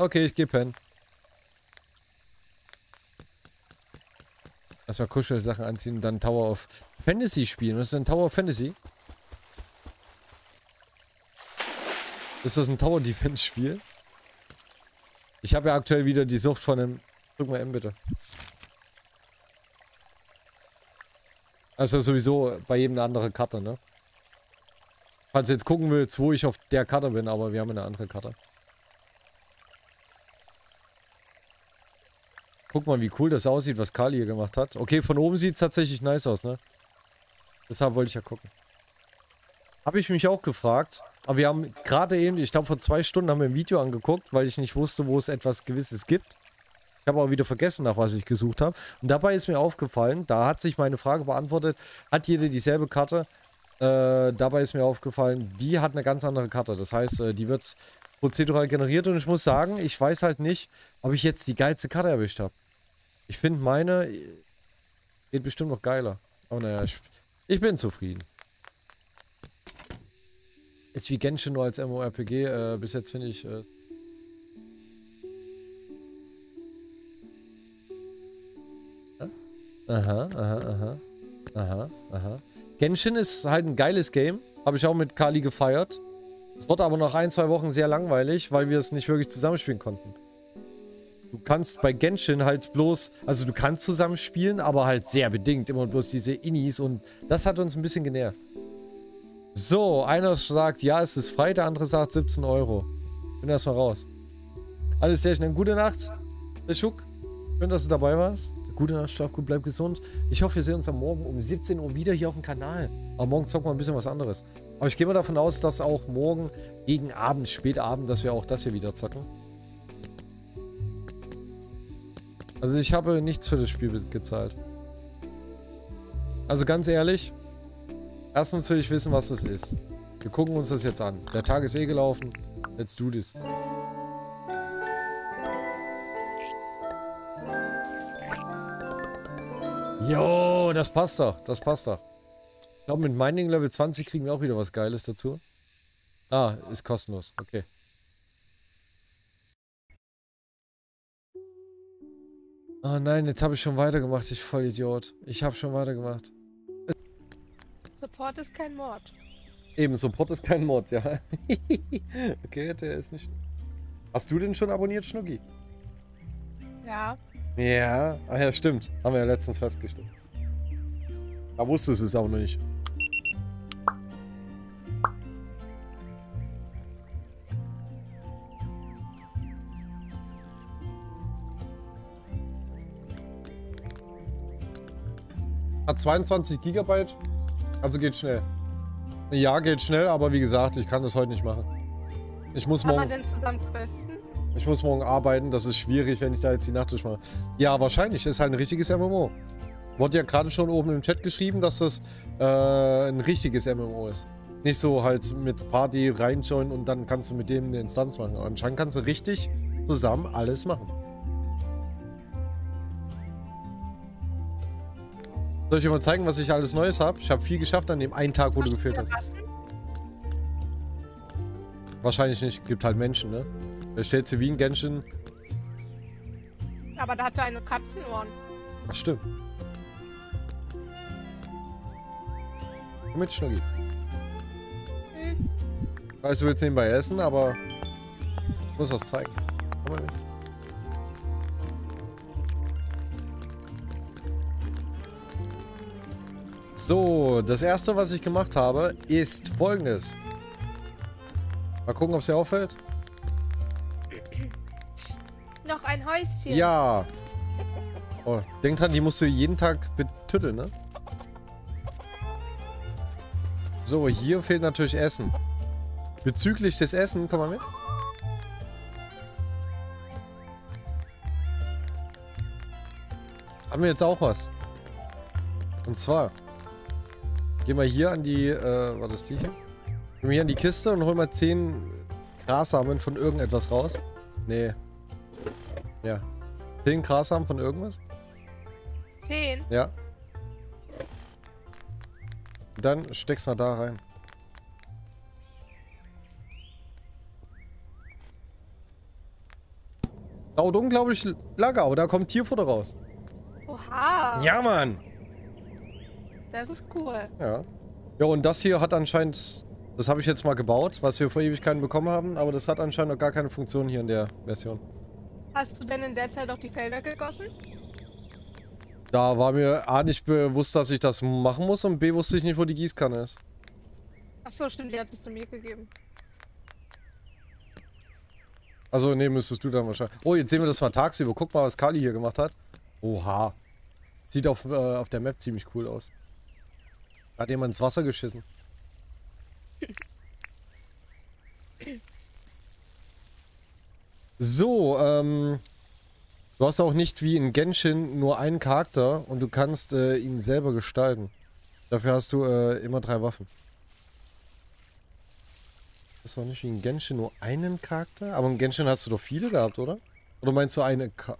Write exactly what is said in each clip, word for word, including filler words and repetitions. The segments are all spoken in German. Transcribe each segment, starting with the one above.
Okay, ich geh pennen. Erstmal Kuschelsachen anziehen und dann Tower of Fantasy spielen. Was ist denn Tower of Fantasy? Ist das ein Tower Defense Spiel? Ich habe ja aktuell wieder die Sucht von einem... Drück mal M bitte. Also sowieso bei jedem eine andere Karte, ne? Falls ihr jetzt gucken willst, wo ich auf der Karte bin, aber wir haben eine andere Karte. Guck mal, wie cool das aussieht, was Kali hier gemacht hat. Okay, von oben sieht es tatsächlich nice aus, ne? Deshalb wollte ich ja gucken. Habe ich mich auch gefragt. Aber wir haben gerade eben, ich glaube vor zwei Stunden, haben wir ein Video angeguckt, weil ich nicht wusste, wo es etwas Gewisses gibt. Ich habe auch wieder vergessen, nach was ich gesucht habe. Und dabei ist mir aufgefallen, da hat sich meine Frage beantwortet, hat jeder dieselbe Karte? Äh, dabei ist mir aufgefallen, die hat eine ganz andere Karte. Das heißt, die wird prozedural generiert. Und ich muss sagen, ich weiß halt nicht, ob ich jetzt die geilste Karte erwischt habe. Ich finde meine geht bestimmt noch geiler. Aber naja, ich, ich bin zufrieden. Ist wie Genshin nur als MMORPG. Äh, bis jetzt finde ich... Äh aha, aha, aha. Aha, aha. Genshin ist halt ein geiles Game. Habe ich auch mit Kali gefeiert. Es wurde aber nach ein, zwei Wochen sehr langweilig, weil wir es nicht wirklich zusammenspielen konnten. Du kannst bei Genshin halt bloß... Also du kannst zusammenspielen, aber halt sehr bedingt. Immer bloß diese Innis und das hat uns ein bisschen genervt. So, einer sagt, ja, es ist frei, der andere sagt siebzehn Euro. Bin erstmal raus. Alles sehr schnell. Gute Nacht, der Schuck. Schön, dass du dabei warst. Gute Nacht, schlaf gut, bleib gesund. Ich hoffe, wir sehen uns am Morgen um siebzehn Uhr wieder hier auf dem Kanal. Aber morgen zocken wir ein bisschen was anderes. Aber ich gehe mal davon aus, dass auch morgen gegen Abend, Spätabend, dass wir auch das hier wieder zocken. Also ich habe nichts für das Spiel gezahlt. Also ganz ehrlich... Erstens will ich wissen, was das ist. Wir gucken uns das jetzt an. Der Tag ist eh gelaufen. Let's do this. Jo, das passt doch. Das passt doch. Ich glaube, mit Mining Level zwanzig kriegen wir auch wieder was Geiles dazu. Ah, ist kostenlos. Okay. Oh nein, jetzt habe ich schon weitergemacht. Ich Vollidiot. Ich habe schon weitergemacht. Support ist kein Mord. Eben, Support ist kein Mord, ja. Okay, der ist nicht... Hast du denn schon abonniert, Schnuggi? Ja. Ja, ach ja, stimmt. Haben wir ja letztens festgestellt. Da wusste es es auch noch nicht. Hat zweiundzwanzig Gigabyte... Also geht schnell. Ja, geht schnell, aber wie gesagt, ich kann das heute nicht machen. Ich muss morgen... Kann man denn zusammen questen? Ich muss morgen arbeiten, das ist schwierig, wenn ich da jetzt die Nacht durchmache. Ja, wahrscheinlich, ist halt ein richtiges M M O. Wurde ja gerade schon oben im Chat geschrieben, dass das äh, ein richtiges M M O ist. Nicht so halt mit Party reinjoinen und dann kannst du mit dem eine Instanz machen. Anscheinend kannst du richtig zusammen alles machen. Soll ich dir mal zeigen, was ich alles Neues habe? Ich habe viel geschafft an dem einen Tag, wo du gefehlt hast. Wahrscheinlich nicht. Gibt halt Menschen, ne? Da steht sie wie ein Genshin. Aber da hat er eine Katzenohren. Ach, stimmt. Komm mit, Schnuggi. Hm. Ich weiß, du willst nebenbei essen, aber... Ich muss das zeigen. Komm mal mit. So, das erste, was ich gemacht habe, ist folgendes. Mal gucken, ob es dir auffällt. Noch ein Häuschen. Ja. Oh, denk dran, die musst du jeden Tag betütteln, ne? So, hier fehlt natürlich Essen. Bezüglich des Essen, komm mal mit. Haben wir jetzt auch was. Und zwar... Geh mal hier an die, äh, war das die hier? Geh mal hier an die Kiste und hol mal zehn Grassamen von irgendetwas raus. Nee. Ja. zehn Grassamen von irgendwas? zehn? Ja. Und dann steck's mal da rein. Dauert unglaublich lange, aber da kommt Tierfutter raus. Oha. Ja, Mann. Das ist cool. Ja. Ja, und das hier hat anscheinend... Das habe ich jetzt mal gebaut, was wir vor Ewigkeiten bekommen haben. Aber das hat anscheinend noch gar keine Funktion hier in der Version. Hast du denn in der Zeit auch die Felder gegossen? Da war mir A nicht bewusst, dass ich das machen muss und B wusste ich nicht, wo die Gießkanne ist. Achso, stimmt, die hat es zu mir gegeben. Also ne, müsstest du dann wahrscheinlich... Oh, jetzt sehen wir das mal tagsüber. Guck mal, was Kali hier gemacht hat. Oha. Sieht auf, äh, auf der Map ziemlich cool aus. Da hat jemand ins Wasser geschissen. So, ähm... Du hast auch nicht wie in Genshin nur einen Charakter und du kannst äh, ihn selber gestalten. Dafür hast du äh, immer drei Waffen. Das war nicht wie in Genshin nur einen Charakter? Aber in Genshin hast du doch viele gehabt, oder? Oder meinst du eine Ka...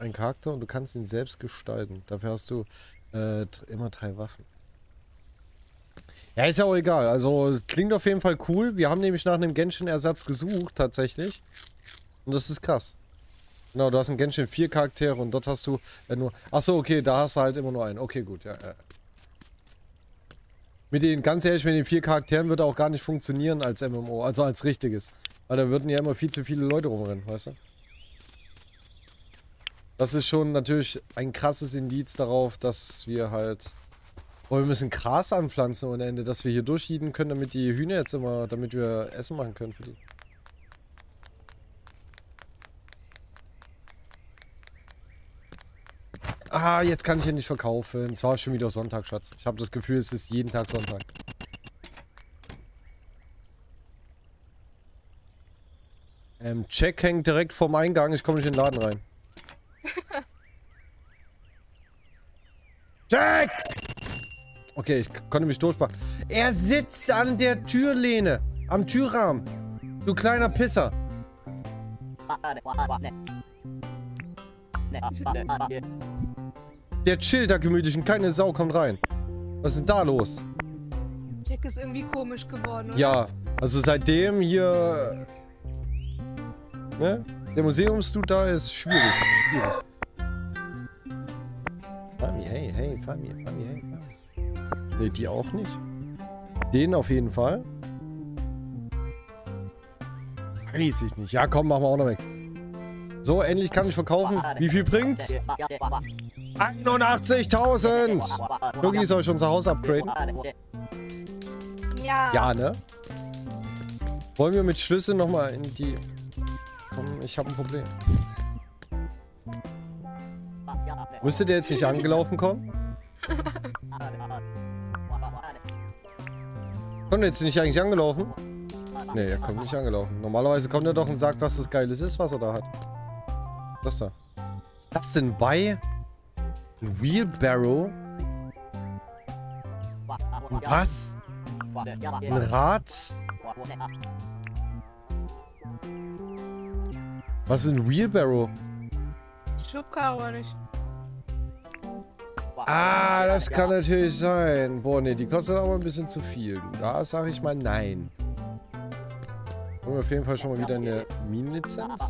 Ein Charakter und du kannst ihn selbst gestalten. Dafür hast du äh, immer drei Waffen. Ja, ist ja auch egal. Also, es klingt auf jeden Fall cool. Wir haben nämlich nach einem Genshin-Ersatz gesucht, tatsächlich. Und das ist krass. Genau, du hast in Genshin vier Charaktere und dort hast du äh, nur... Achso, okay, da hast du halt immer nur einen. Okay, gut, ja, ja. Mit den, ganz ehrlich, mit den vier Charakteren wird auch gar nicht funktionieren als M M O, also als richtiges. Weil da würden ja immer viel zu viele Leute rumrennen, weißt du? Das ist schon natürlich ein krasses Indiz darauf, dass wir halt... Oh, wir müssen Gras anpflanzen ohne Ende, dass wir hier durchhieden können, damit die Hühner jetzt immer, damit wir Essen machen können für die. Ah, jetzt kann ich hier nicht verkaufen. Es war schon wieder Sonntag, Schatz. Ich habe das Gefühl, es ist jeden Tag Sonntag. Ähm, Check hängt direkt vorm Eingang. Ich komme nicht in den Laden rein. Check! Okay, ich konnte mich durchpacken. Er sitzt an der Türlehne. Am Türrahmen. Du kleiner Pisser. Der chillt da gemütlich und keine Sau kommt rein. Was ist denn da los? Jack ist irgendwie komisch geworden, oder? Ja, also seitdem hier... Ne? Der Museumsdude da ist schwierig. Schwierig. Fabi, hey, hey, Fabi, Fabi, hey. Ne, die auch nicht. Den auf jeden Fall. Weiß ich nicht. Ja, komm, machen wir auch noch weg. So, endlich kann ich verkaufen. Wie viel bringt's? einundachtzigtausend! Schnuggi, soll ich unser Haus upgraden? Ja. Ja, ne? Wollen wir mit Schlüssel nochmal in die... Komm, ich habe ein Problem. Müsste der jetzt nicht angelaufen kommen? Kommt er jetzt nicht eigentlich angelaufen? Ne, er kommt nicht angelaufen. Normalerweise kommt er doch und sagt, was das Geiles ist, was er da hat. Das da. Was ist das denn bei? Ein Wheelbarrow? Was? Ein Rad? Was ist ein Wheelbarrow? Schubkarre nicht. Ah, das kann natürlich sein. Boah, ne, die kostet aber ein bisschen zu viel. Da sage ich mal nein. Haben wir auf jeden Fall schon mal wieder eine Minenlizenz.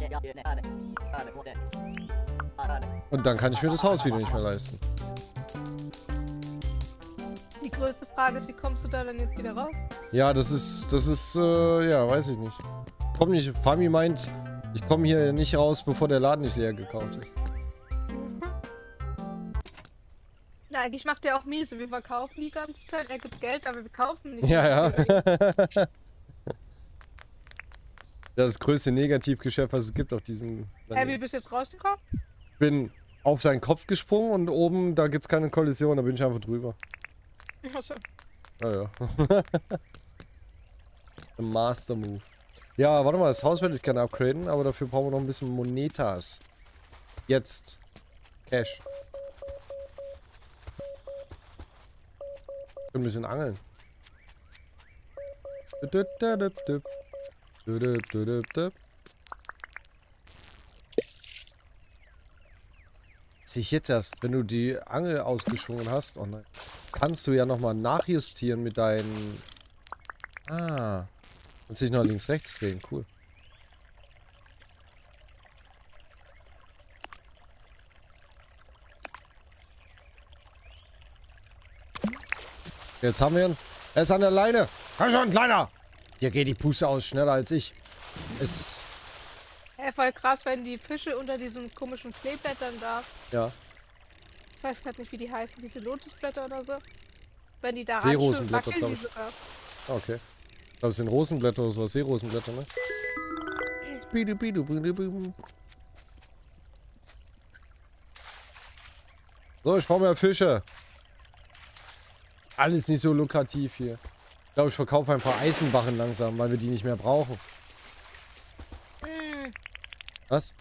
Und dann kann ich mir das Haus wieder nicht mehr leisten. Die größte Frage ist, wie kommst du da dann jetzt wieder raus? Ja, das ist, das ist, äh, ja, weiß ich nicht. Komm nicht, Fabi meint, ich komme hier nicht raus, bevor der Laden nicht leer gekauft ist. Na, eigentlich macht der auch miese. Wir verkaufen die ganze Zeit, er gibt Geld, aber wir kaufen nicht. Ja, ja. Ja, das größte Negativgeschäft, was es gibt auf diesem... Hey, wie bist du jetzt rausgekommen? Ich bin auf seinen Kopf gesprungen und oben, da gibt's keine Kollision, da bin ich einfach drüber. Ach so. Ja, ja. The Master Move. Ja, warte mal, das Haus würde ich gerne upgraden, aber dafür brauchen wir noch ein bisschen Monetas. Jetzt. Cash. Ich kann ein bisschen angeln. Sich jetzt erst, wenn du die Angel ausgeschwungen hast, oh nein, kannst du ja nochmal nachjustieren mit deinen Ah. Kannst dich noch links, rechts drehen. Cool. Jetzt haben wir ihn. Er ist an der Leine. Komm schon, Kleiner! Hier geht die Puste aus, schneller als ich. Es... Hey, voll krass, wenn die Fische unter diesen komischen Kleeblättern da... Ja. Ich weiß gerade nicht, wie die heißen. Diese Lotusblätter oder so. Wenn die da Seerosenblätter, glaube ich. Ah, okay. Ich glaube, es sind Rosenblätter oder so. Seerosenblätter, ne? So, ich brauche mehr Fische. Alles nicht so lukrativ hier. Ich glaube, ich verkaufe ein paar Eisenbarren langsam, weil wir die nicht mehr brauchen. Mm. Was?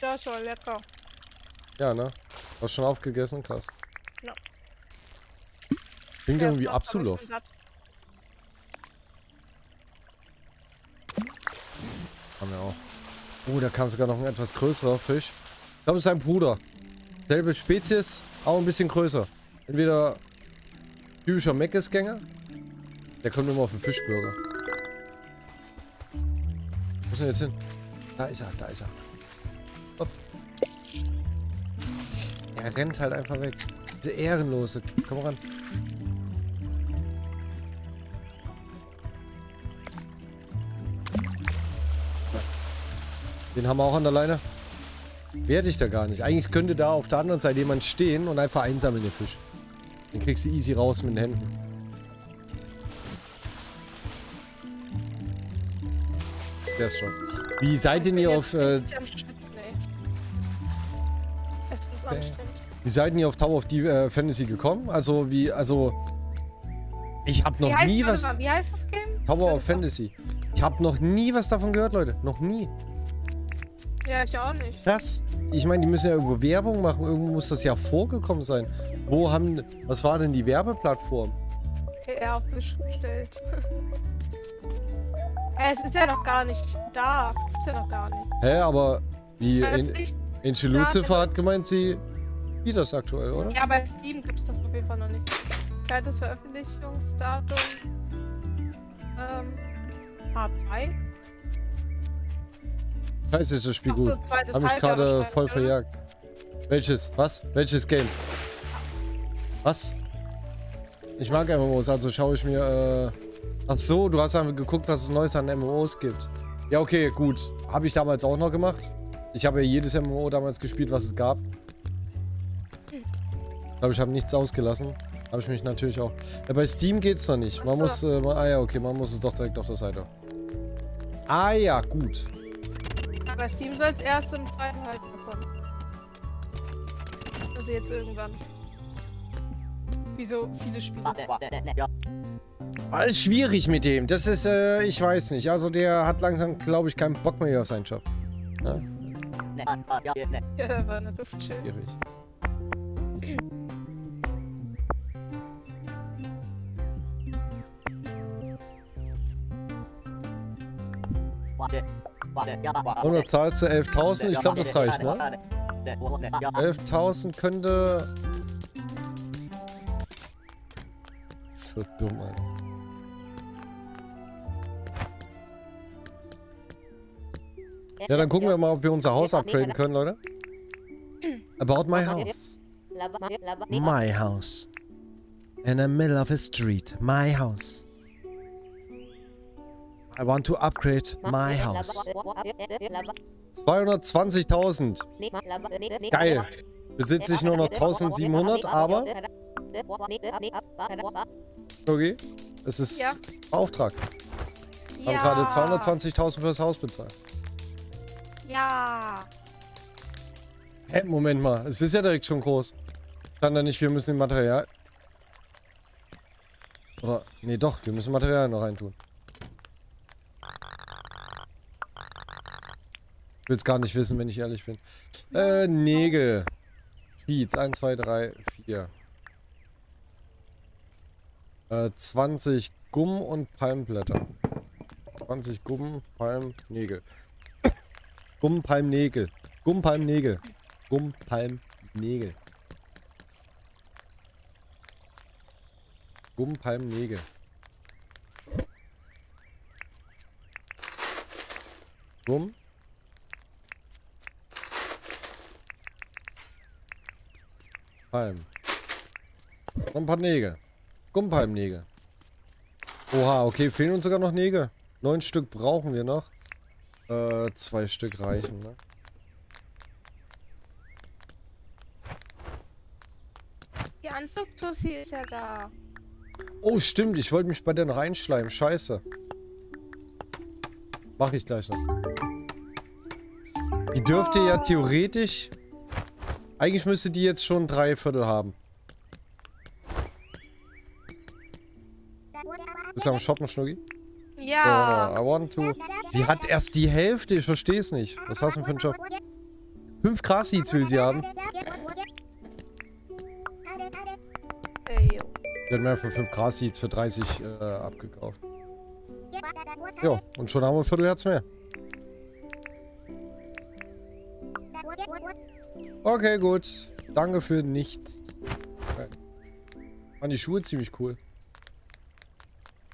Das ist schon lecker. Ja, ne? Hast schon aufgegessen? Krass. No. Klingt ja, irgendwie Absulov. Haben wir auch. Oh, da kam sogar noch ein etwas größerer Fisch. Ich glaube, es ist sein Bruder. Selbe Spezies, auch ein bisschen größer. Entweder typischer Meckesgänger. Der kommt immer auf den Fischburger. Wo ist er jetzt hin? Da ist er, da ist er. Hopp. Er rennt halt einfach weg. Diese Ehrenlose. Komm ran. Den haben wir auch an der Leine. Werde ich da gar nicht. Eigentlich könnte da auf der anderen Seite jemand stehen und einfach einsammeln den Fisch. Den kriegst du easy raus mit den Händen. Der ist schon. Wie seid denn ihr auf... Äh, Schützen, es ist okay. Wie seid denn ihr auf Tower of äh, Fantasy gekommen? Also, wie, also... Ich hab noch wie heißt, nie was... Mal, wie heißt das Game? Tower of Fantasy. Ich hab noch nie was davon gehört, Leute. Noch nie. Ja, ich auch nicht. Das? Ich meine, die müssen ja irgendwo Werbung machen. Irgendwo muss das ja vorgekommen sein. Wo haben... Was war denn die Werbeplattform? P R aufgestellt. Es ist ja noch gar nicht da. Es gibt's ja noch gar nicht. Hä, aber wie Angel Lucifer hat gemeint, sie wie das aktuell, oder? Ja, bei Steam gibt's das auf jeden Fall noch nicht. Kleines Veröffentlichungsdatum ähm, H zwei. Scheiße, ist das Spiel gut. Hab ich gerade voll verjagt. Welches? Was? Welches Game? Was? Ich mag M M Os, also schaue ich mir äh Ach so, du hast einfach geguckt, was es Neues an M M Os gibt. Ja, okay, gut. Habe ich damals auch noch gemacht. Ich habe ja jedes M M O damals gespielt, was es gab. Ich glaube, ich habe nichts ausgelassen. Habe ich mich natürlich auch... Ja, bei Steam geht's noch nicht. Man muss... Äh, man, ah ja, okay, man muss es doch direkt auf der Seite. Ah ja, gut. Ja, bei Steam soll es erst im zweiten Halbjahr bekommen. Also jetzt irgendwann. Wie so viele Spiele. Ja. Alles schwierig mit dem. Das ist, äh, ich weiß nicht. Also der hat langsam, glaube ich, keinen Bock mehr auf seinen Job. Ne? Ja, da war eine Luftschirm. Schwierig. Und da zahlst du elftausend? Ich glaube, das reicht, ne? elftausend könnte... So dumm, Alter. Ja, dann gucken wir mal, ob wir unser Haus upgraden können, Leute. About my house. My house. In the middle of a street. My house. I want to upgrade my house. zweihundertzwanzigtausend. Geil. Besitze ich nur noch eintausendsiebenhundert, aber... Okay, es ist ja. Auftrag. Wir ja. haben gerade zweihundertzwanzigtausend fürs Haus bezahlt. Ja. Hä, hey, Moment mal, es ist ja direkt schon groß. Stand da nicht, wir müssen Material... Oder, nee doch, wir müssen Material noch reintun. Ich will's gar nicht wissen, wenn ich ehrlich bin. Äh, Nägel. Speeds, eins, zwei, drei, vier. zwanzig Gumm und Palmblätter. zwanzig Gumm, Palmnägel. Gumm, Palmnägel. Gumm, Palmnägel. Gumm, Palmnägel. Gumm, Palmnägel. Dumm. Palm. Und ein paar Nägel. Gumpalmnägel. Oha, okay, fehlen uns sogar noch Nägel. Neun Stück brauchen wir noch. Äh, zwei Stück reichen, ne? Die Anzugtussi ist ja da. Oh, stimmt, ich wollte mich bei denen reinschleimen. Scheiße. Mach ich gleich noch. Die dürfte oh. ja theoretisch... Eigentlich müsste die jetzt schon drei Viertel haben. Bist du am Shoppen, Schnuggi? Ja. Oh, I want to. Sie hat erst die Hälfte, ich verstehe es nicht. Was hast du denn für einen Job? Fünf Grass-Seeds will sie haben. Ich hätte mir für fünf Grass-Seeds für dreißig äh, abgekauft. Jo, und schon haben wir ein Viertelherz mehr. Okay, gut. Danke für nichts. Okay. Waren die Schuhe ziemlich cool.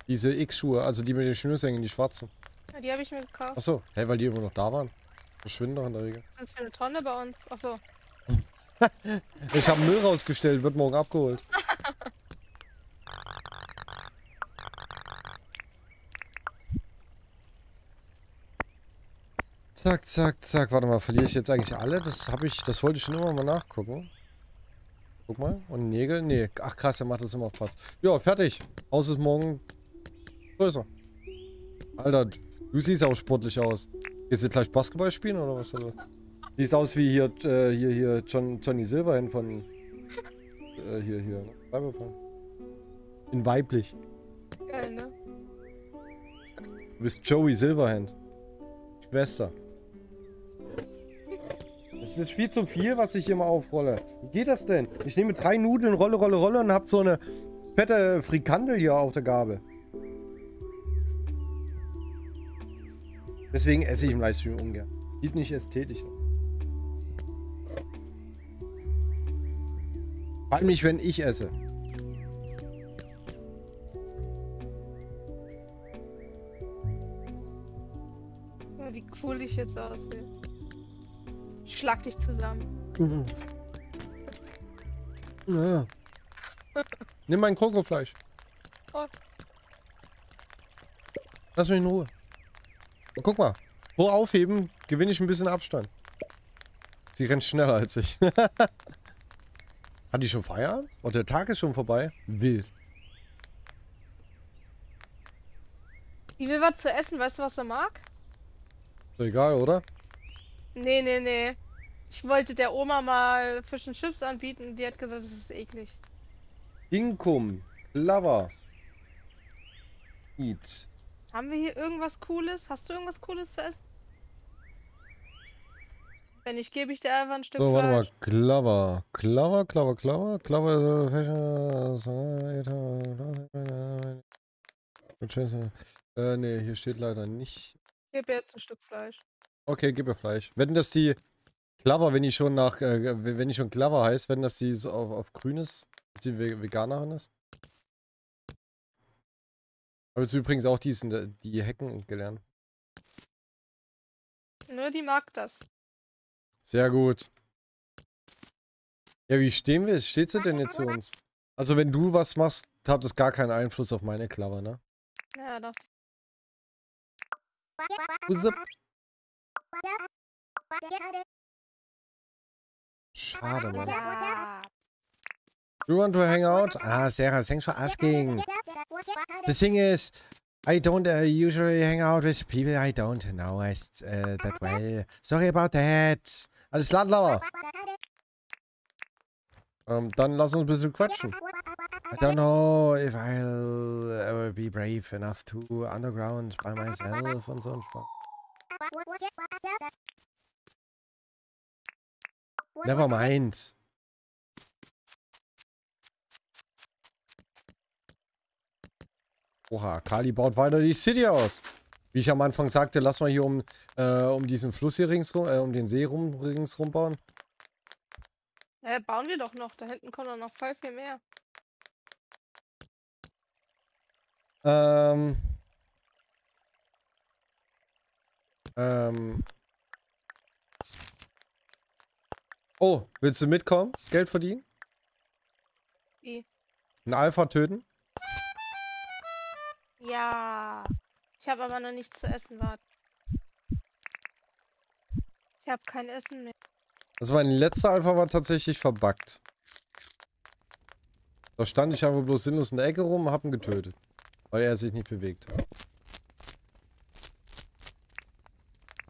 Diese X-Schuhe, also die mit den Schnürsenkeln, die schwarzen. Ja, die habe ich mir gekauft. Achso, hä, hey, weil die immer noch da waren. Verschwinden doch in der Regel. Das ist für eine Tonne bei uns. Achso. Ich habe Müll rausgestellt, wird morgen abgeholt. Zack, zack, zack. Warte mal, verliere ich jetzt eigentlich alle? Das habe ich, das wollte ich schon immer mal nachgucken. Guck mal. Und Nägel? Nee. Ach krass, der macht das immer fast. Ja, fertig. Haus ist morgen... größer. Alter, du siehst auch sportlich aus. Gehst du gleich Basketball spielen oder was denn das? Siehst aus wie hier, äh, hier, hier, John, Johnny Silverhand von, äh, hier, hier, Cyberpunk. In weiblich. Geil, ne? Du bist Joey Silverhand. Schwester. Das ist viel zu viel, was ich hier mal aufrolle. Wie geht das denn? Ich nehme drei Nudeln, rolle, rolle, rolle und hab so eine fette Frikandel hier auf der Gabel. Deswegen esse ich im Livestream ungern. Sieht nicht ästhetisch aus. Vor allem nicht, wenn ich esse. Wie cool ich jetzt aussehe. Ich schlag dich zusammen. Mhm. Ja. Nimm mein Krokofleisch. Oh. Lass mich in Ruhe. Guck mal, wo aufheben, gewinne ich ein bisschen Abstand. Sie rennt schneller als ich. Hat die schon Feierabend? Und der Tag ist schon vorbei? Wild. Die will was zu essen, weißt du, was er mag? Egal, oder? Nee, nee, nee. Ich wollte der Oma mal Fisch und Chips anbieten und die hat gesagt, das ist eklig. Dinkum, Lava. Eat. Haben wir hier irgendwas Cooles? Hast du irgendwas Cooles zu essen? Wenn nicht, gebe ich dir einfach ein Stück Fleisch. So, warte mal. Klava. Klava, Klava, Klava. Klava. Äh, ne, hier steht leider nicht. Gib ihr jetzt ein Stück Fleisch. Okay, gib ihr Fleisch. Wenn das die Klava, wenn die schon nach, äh, wenn die schon Klava heißt, wenn das die so auf, auf grün ist, dass die Veganerin ist? Aber jetzt übrigens auch diesen, die Hecken gelernt. Nur die mag das. Sehr gut. Ja, wie stehen wir? Steht sie denn jetzt zu uns? Also wenn du was machst, hat das gar keinen Einfluss auf meine Klapper, ne? Ja, doch. Schade, Mann. Ja. You want to hang out? Ah, Sarah, thanks for asking. The thing is, I don't uh, usually hang out with people I don't know uh, that well. Sorry about that. Alles klar, Laura. Ähm, dann lass uns ein bisschen quatschen. I don't know if I'll ever be brave enough to underground by myself und so ein Spaß. Never mind. Oha, Kali baut weiter die City aus. Wie ich am Anfang sagte, lass mal hier um, äh, um diesen Fluss hier ringsrum, äh, um den See rum, ringsrum bauen. Ja, bauen wir doch noch. Da hinten kommt doch noch voll viel mehr. Ähm. Ähm. Oh, willst du mitkommen? Geld verdienen? Wie? Ein Alpha töten? Ja. Ich habe aber noch nichts zu essen, warte. Ich habe kein Essen mehr. Also mein letzter Alpha war tatsächlich verbuggt. Da stand ich einfach bloß sinnlos in der Ecke rum und hab ihn getötet. Weil er sich nicht bewegt hat.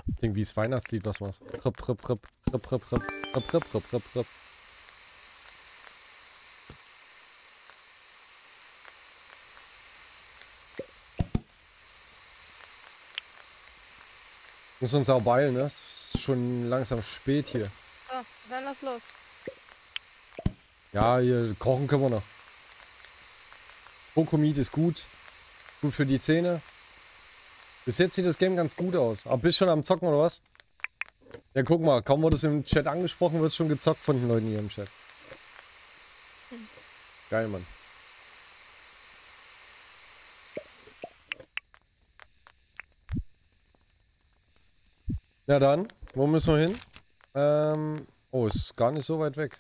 Ich denke, wie ist Weihnachtslied, was war's? Prip, prip, prip, prip, prip, prip, prip, prip, prip, prip, prip. Muss uns auch beilen, ne? Es ist schon langsam spät hier. Oh, dann lass los. Ja, hier kochen können wir noch. Kokomid ist gut. Gut für die Zähne. Bis jetzt sieht das Game ganz gut aus. Aber bist schon am Zocken oder was? Ja, guck mal. Kaum wurde es im Chat angesprochen, wird schon gezockt von den Leuten hier im Chat. Hm. Geil, Mann. Ja, dann. Wo müssen wir hin? Ähm, oh, ist gar nicht so weit weg.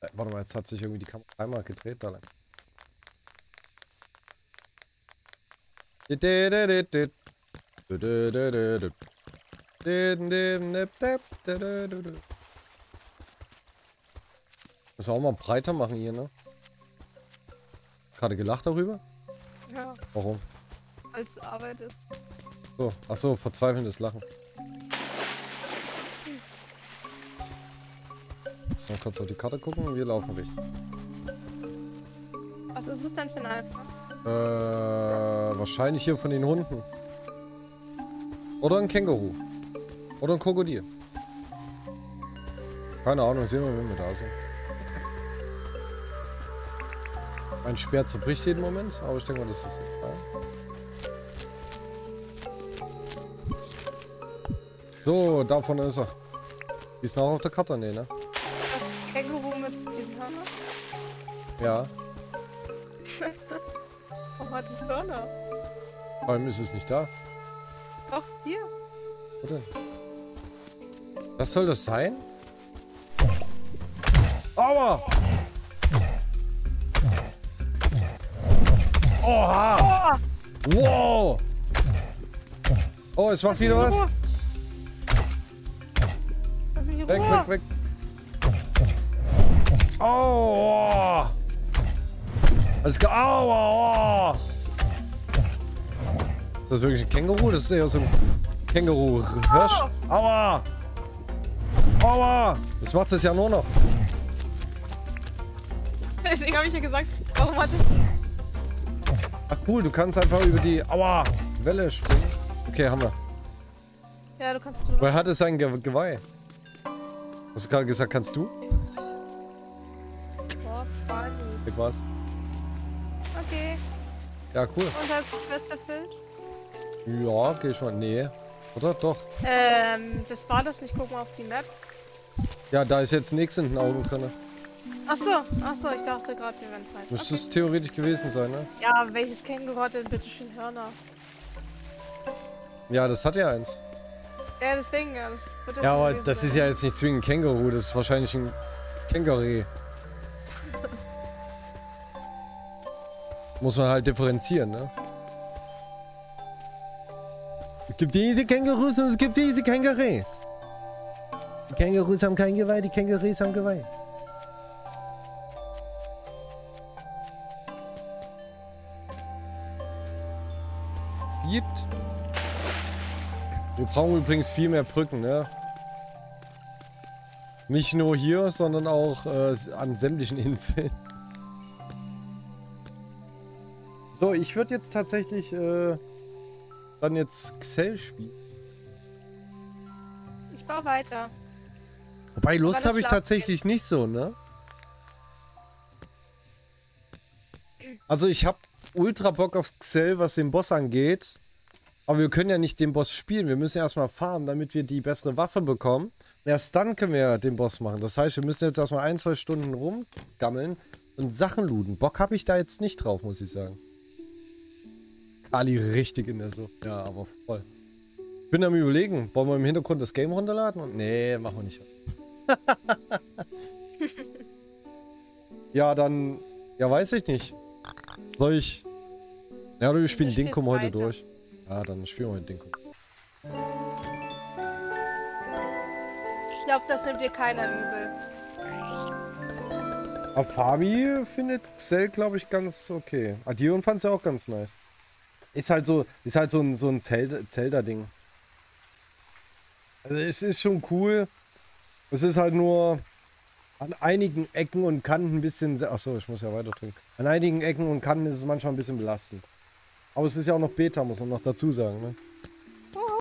Äh, warte mal, jetzt hat sich irgendwie die Kamera einmal gedreht da lang. Müssen wir auch mal breiter machen hier, ne? Gerade gelacht darüber? Ja. Warum? Weil es Arbeit ist. So, achso, verzweifelndes Lachen. Mal kurz auf die Karte gucken und wir laufen richtig. Was ist es denn für ein Alpha? Äh, wahrscheinlich hier von den Hunden. Oder ein Känguru. Oder ein Krokodil. Keine Ahnung, sehen wir, wenn wir da sind. Mein Schwert zerbricht jeden Moment, aber ich denke mal, das ist egal. So, davon ist er. Die ist noch auf der Karte, nee, ne? Känguru mit diesen Hörnern? Ja. Warum hat es Hörner? Vor allem ist es nicht da. Doch, hier. Wo denn? Was soll das sein? Aua! Oha! Oh. Wow! Oh, es macht wieder was? Lass mich in Ruhe. Weg, weg, weg. Aua! Alles klar. Aua! Ist das wirklich ein Känguru? Das ist ja so ein Känguru-Hirsch. Aua! Aua! Das macht es ja nur noch. Deswegen habe ich ja gesagt, warum hat es... Ach cool, du kannst einfach über die Aua! Welle springen. Okay, haben wir. Ja, du kannst drüber. Woher hat es ein Ge- Geweih? Hast du gerade gesagt, kannst du? Ich war's. Okay. Ja, cool. Und das beste Bild? Ja, geh ich mal. Nee. Oder? Doch. Ähm, das war das nicht. Guck mal auf die Map. Ja, da ist jetzt nichts in den Augen drin. Achso, achso, ich dachte gerade, wir werden falsch. Müsste es theoretisch gewesen sein, ne? Ja, welches Känguru hat denn bitte schon Hörner? Ja, das hat ja eins. Ja, deswegen, ja. Das wird ja, aber das ist ja jetzt nicht zwingend ein Känguru, das ist wahrscheinlich ein Känguru. Muss man halt differenzieren, ne? Es gibt diese Kängurus und es gibt diese Kängurus. Die Kängurus haben kein Geweih, die Kängurus haben Geweih. Jip. Wir brauchen übrigens viel mehr Brücken, ne? Nicht nur hier, sondern auch äh, an sämtlichen Inseln. So, ich würde jetzt tatsächlich äh, dann jetzt Xell spielen. Ich baue weiter. Wobei, Lust habe ich tatsächlich nicht so, ne? Also ich habe ultra Bock auf Xell, was den Boss angeht. Aber wir können ja nicht den Boss spielen. Wir müssen erstmal farmen, damit wir die bessere Waffe bekommen. Und erst dann können wir den Boss machen. Das heißt, wir müssen jetzt erstmal ein, zwei Stunden rumgammeln und Sachen looten. Bock habe ich da jetzt nicht drauf, muss ich sagen. Kali richtig in der Sucht. Ja, aber voll. bin am Überlegen, wollen wir im Hintergrund das Game runterladen? Und nee, machen wir nicht. Ja, dann... Ja, weiß ich nicht. Soll ich... Ja, oder wir spielen Dinkum heute durch. Ja, dann spielen wir heute Dinkum. Ich glaube, das nimmt dir keiner übel. Aber Fabi findet Xell, glaube ich, ganz okay. Adrian fand es ja auch ganz nice. Ist halt so, ist halt so ein, so ein Zelda-Ding. Also es ist schon cool. Es ist halt nur an einigen Ecken und Kanten ein bisschen... Achso, ich muss ja weiter trinken. An einigen Ecken und Kanten ist es manchmal ein bisschen belastend. Aber es ist ja auch noch Beta, muss man noch dazu sagen, ne?